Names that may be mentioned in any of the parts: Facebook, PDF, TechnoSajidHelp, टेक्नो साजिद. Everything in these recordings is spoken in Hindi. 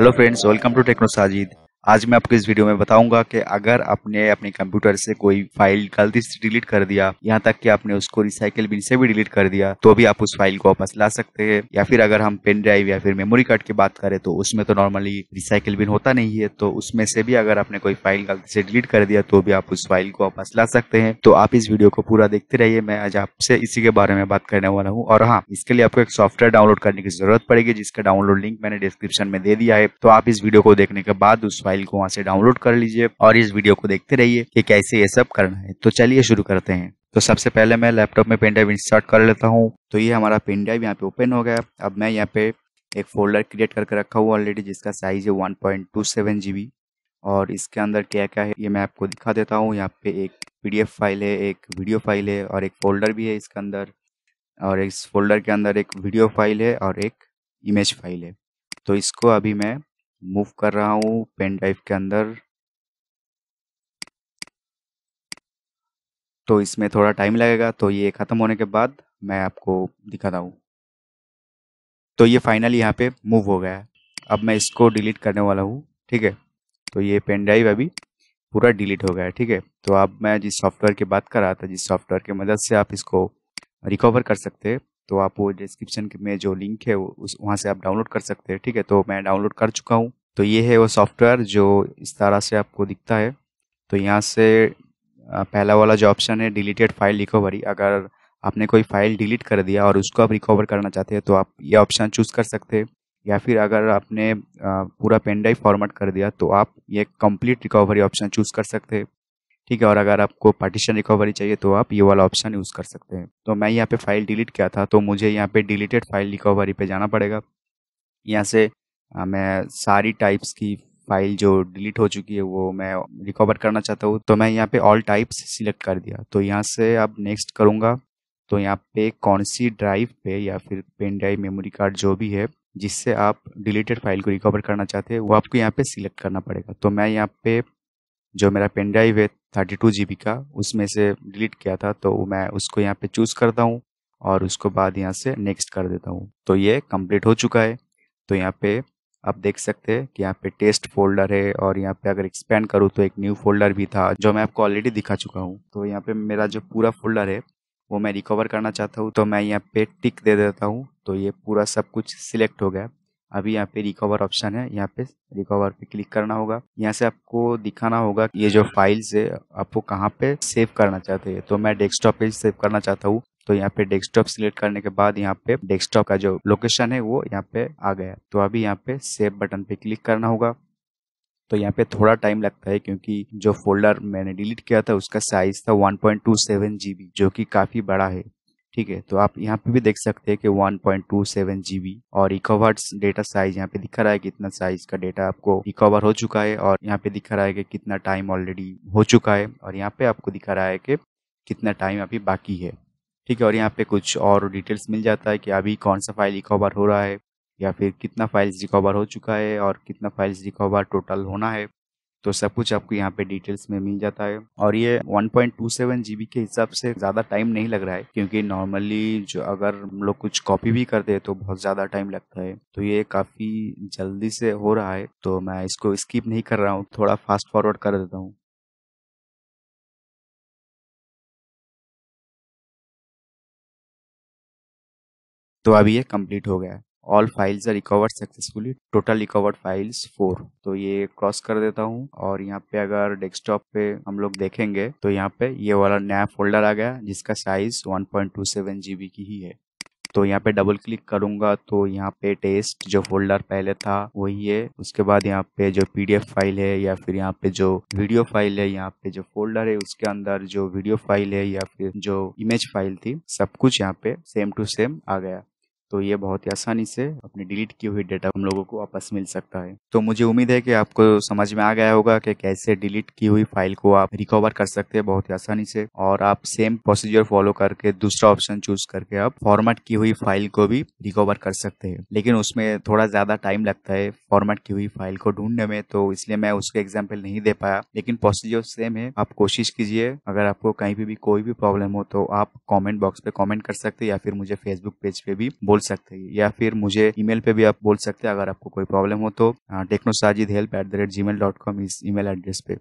Hello friends, welcome to टेक्नो साजिद। आज मैं आपको इस वीडियो में बताऊंगा कि अगर आपने अपने कंप्यूटर से कोई फाइल गलती से डिलीट कर दिया, यहाँ तक कि आपने उसको रिसाइकिल बिन से भी डिलीट कर दिया, तो भी आप उस फाइल को वापस ला सकते हैं। या फिर अगर हम पेन ड्राइव या फिर मेमोरी कार्ड की बात करें तो उसमें तो नॉर्मली रिसाइकिल बिन होता नहीं है, तो उसमें से भी अगर आपने कोई फाइल गलती से डिलीट कर दिया तो भी आप उस फाइल को वापस ला सकते हैं। तो आप इस वीडियो को पूरा देखते रहिए, मैं आज आपसे इसी के बारे में बात करने वाला हूँ। और हाँ, इसके लिए आपको एक सॉफ्टवेयर डाउनलोड करने की जरूरत पड़ेगी, जिसका डाउनलोड लिंक मैंने डिस्क्रिप्शन में दे दिया है। तो आप इस वीडियो को देखने के बाद उस फाइल को वहां से डाउनलोड कर लीजिए और इस वीडियो को देखते रहिए कि कैसे ये सब करना है। तो चलिए शुरू करते हैं। तो सबसे पहले मैं लैपटॉप में पेन ड्राइव इंस्टॉल कर लेता हूँ। तो ये हमारा पेन ड्राइव यहाँ पे ओपन हो गया। अब मैं यहाँ पे एक फोल्डर क्रिएट करके रखा हुआ ऑलरेडी, जिसका साइज है 1.27 GB। और इसके अंदर क्या क्या है ये मैं आपको दिखा देता हूँ। यहाँ पे एक PDF फाइल है, एक वीडियो फाइल है और एक फोल्डर भी है इसके अंदर। और इस फोल्डर के अंदर एक वीडियो फाइल है और एक इमेज फाइल है। तो इसको अभी मैं मूव कर रहा हूँ पेन ड्राइव के अंदर। तो इसमें थोड़ा टाइम लगेगा, तो ये खत्म होने के बाद मैं आपको दिखाता हूँ। तो ये फाइनली यहाँ पे मूव हो गया है। अब मैं इसको डिलीट करने वाला हूँ, ठीक है। तो ये पेन ड्राइव अभी पूरा डिलीट हो गया है, ठीक है। तो अब मैं जिस सॉफ्टवेयर की बात कर रहा था, जिस सॉफ्टवेयर की मदद से आप इसको रिकवर कर सकते हैं, तो आप वो डिस्क्रिप्शन में जो लिंक है वहाँ से आप डाउनलोड कर सकते हैं, ठीक है। तो मैं डाउनलोड कर चुका हूँ। तो ये है वो सॉफ्टवेयर जो इस तरह से आपको दिखता है। तो यहाँ से पहला वाला जो ऑप्शन है डिलीटेड फाइल रिकवरी, अगर आपने कोई फाइल डिलीट कर दिया और उसको आप रिकवर करना चाहते हैं तो आप ये ऑप्शन चूज़ कर सकते हैं। या फिर अगर आपने पूरा पेन ड्राइव फॉर्मेट कर दिया तो आप ये कंप्लीट रिकवरी ऑप्शन चूज़ कर सकते हैं, ठीक है। और अगर आपको पार्टीशन रिकवरी चाहिए तो आप ये वाला ऑप्शन यूज़ कर सकते हैं। तो मैं यहाँ पे फाइल डिलीट किया था, तो मुझे यहाँ पे डिलीटेड फाइल रिकवरी पे जाना पड़ेगा। यहाँ से मैं सारी टाइप्स की फाइल जो डिलीट हो चुकी है वो मैं रिकवर करना चाहता हूँ। तो मैं यहाँ पे ऑल टाइप्स सिलेक्ट कर दिया। तो यहाँ से अब नेक्स्ट करूँगा। तो यहाँ पे कौन सी ड्राइव पे या फिर पेन ड्राइव, मेमोरी कार्ड जो भी है जिससे आप डिलीटेड फाइल को रिकवर करना चाहते हैं वो आपको यहाँ पे सिलेक्ट करना पड़ेगा। तो मैं यहाँ पे जो मेरा पेन ड्राइव है 32 GB का, उसमें से डिलीट किया था, तो मैं उसको यहाँ पे चूज़ करता हूँ और उसको बाद यहाँ से नेक्स्ट कर देता हूँ। तो ये कंप्लीट हो चुका है। तो यहाँ पे आप देख सकते हैं कि यहाँ पे टेस्ट फोल्डर है और यहाँ पे अगर एक्सपेंड करूँ तो एक न्यू फोल्डर भी था जो मैं आपको ऑलरेडी दिखा चुका हूँ। तो यहाँ पे मेरा जो पूरा फोल्डर है वो मैं रिकवर करना चाहता हूँ, तो मैं यहाँ पे टिक दे देता हूँ। तो ये पूरा सब कुछ सिलेक्ट हो गया। अभी यहाँ पे रिकवर ऑप्शन है, यहाँ पे रिकवर पे क्लिक करना होगा। यहाँ से आपको दिखाना होगा कि ये जो फाइल्स है आपको कहाँ पे सेव करना चाहते हैं। तो मैं डेस्कटॉप पे सेव करना चाहता हूँ, तो यहाँ पे डेस्कटॉप सिलेक्ट करने के बाद यहाँ पे डेस्कटॉप का जो लोकेशन है वो यहाँ पे आ गया। तो अभी यहाँ पे सेव बटन पे क्लिक करना होगा। तो यहाँ पे थोड़ा टाइम लगता है क्योंकि जो फोल्डर मैंने डिलीट किया था उसका साइज था 1.27 GB, जो कि काफ़ी बड़ा है, ठीक है। तो आप यहाँ पे भी देख सकते हैं कि 1.27 GB और रिकवर्ड डेटा साइज यहाँ पे दिखा रहा है कि इतना साइज का डेटा आपको रिकवर हो चुका है। और यहाँ पे दिखा रहा है कि कितना टाइम ऑलरेडी हो चुका है और यहाँ पे आपको दिखा रहा है कि कितना टाइम अभी बाकी है, ठीक है। और यहाँ पे कुछ और डिटेल्स मिल जाता है कि अभी कौन सा फाइल रिकवर हो रहा है या फिर कितना फाइल्स रिकवर हो चुका है और कितना फाइल्स रिकवर टोटल होना है। तो सब कुछ आपको यहाँ पे डिटेल्स में मिल जाता है। और ये 1.27 GB के हिसाब से ज़्यादा टाइम नहीं लग रहा है, क्योंकि नॉर्मली जो अगर हम लोग कुछ कॉपी भी करते हैं तो बहुत ज़्यादा टाइम लगता है। तो ये काफ़ी जल्दी से हो रहा है, तो मैं इसको स्किप नहीं कर रहा हूँ, थोड़ा फास्ट फॉरवर्ड कर देता हूँ। तो अभी ये कंप्लीट हो गया है। All files are recovered successfully, total recovered files 4। तो ये क्रॉस कर देता हूँ। और यहाँ पे अगर डेस्कटॉप पे हम लोग देखेंगे तो यहाँ पे ये वाला नया फोल्डर आ गया जिसका साइज 1.27 GB की ही है। तो यहाँ पे डबल क्लिक करूँगा तो यहाँ पे टेस्ट जो फोल्डर पहले था वही है। उसके बाद यहाँ पे जो PDF फाइल है या फिर यहाँ पे जो वीडियो फाइल है, यहाँ पे जो फोल्डर है उसके अंदर जो वीडियो फाइल है या फिर जो इमेज फाइल थी, सब कुछ यहाँ पे सेम टू सेम आ गया। तो ये बहुत ही आसानी से अपने डिलीट किए हुए डेटा हम लोगों को वापस मिल सकता है। तो मुझे उम्मीद है कि आपको समझ में आ गया होगा कि कैसे डिलीट की हुई फाइल को आप रिकवर कर सकते हैं बहुत ही आसानी से। और आप सेम प्रोसीजर फॉलो करके दूसरा ऑप्शन चूज करके आप फॉर्मेट की हुई फाइल को भी रिकवर कर सकते हैं, लेकिन उसमें थोड़ा ज़्यादा टाइम लगता है फॉर्मेट की हुई फाइल को ढूंढने में, तो इसलिए मैं उसको एग्जाम्पल नहीं दे पाया। लेकिन प्रोसीजर सेम है। आप कोशिश कीजिए, अगर आपको कहीं पर भी कोई भी प्रॉब्लम हो तो आप कॉमेंट बॉक्स पे कॉमेंट कर सकते हैं या फिर मुझे फेसबुक पेज पे भी बोल सकते हैं या फिर मुझे ईमेल पे भी आप बोल सकते हैं। अगर आपको कोई प्रॉब्लम हो तो technosajidhelp@gmail.com इस ईमेल एड्रेस पे।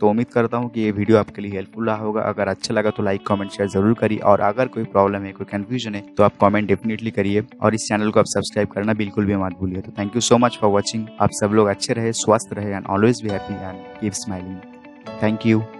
तो उम्मीद करता हूँ कि ये वीडियो आपके लिए हेल्पफुल रहा होगा। अगर अच्छा लगा तो लाइक कमेंट शेयर जरूर करिए, और अगर कोई प्रॉब्लम है कोई कन्फ्यूजन है तो आप कमेंट डेफिनेटली करिए, और इस चैनल को आप सब्सक्राइब करना बिल्कुल भी मत भूलिए। तो thank you so much for watching. आप सब लोग अच्छे रहे, स्वस्थ रहे, and always be happy and keep smiling. Thank you.